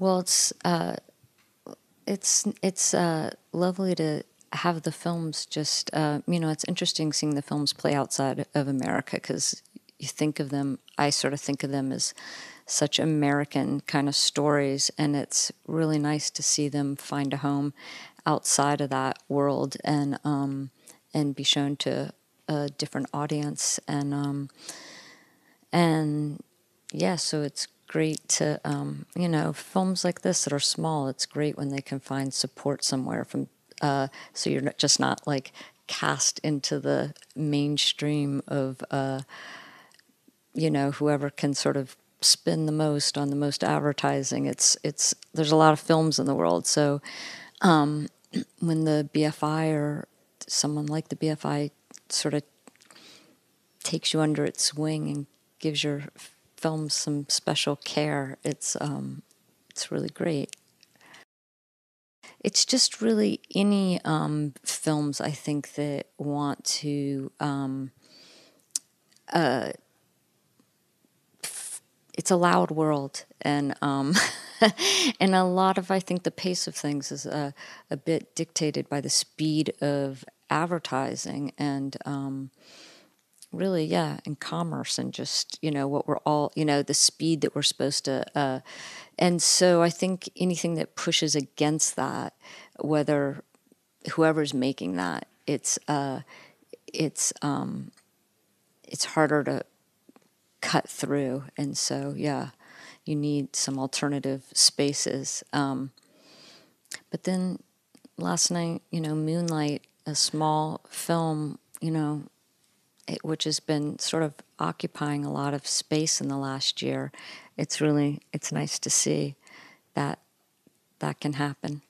Well, it's lovely to have the films just, you know, it's interesting seeing the films play outside of America, because you think of them, I sort of think of them as such American kind of stories, and it's really nice to see them find a home outside of that world and be shown to a different audience, and yeah, so it's great to, you know, films like this that are small, it's great when they can find support somewhere from, so you're just not like cast into the mainstream of, you know, whoever can sort of spend the most on the most advertising. It's there's a lot of films in the world, so when the BFI or someone like the BFI sort of takes you under its wing and gives your film some special care, it's really great. It's just really any films, I think, that want to it's a loud world, and and a lot of, I think, the pace of things is a bit dictated by the speed of advertising and really, yeah, and commerce, and just, you know, what we're all, you know, the speed that we're supposed to, and so I think anything that pushes against that, whether whoever's making that, it's harder to cut through. And so, yeah, you need some alternative spaces. But then last night, you know, Moonlight, a small film, you know, which has been sort of occupying a lot of space in the last year. It's really, it's nice to see that that can happen.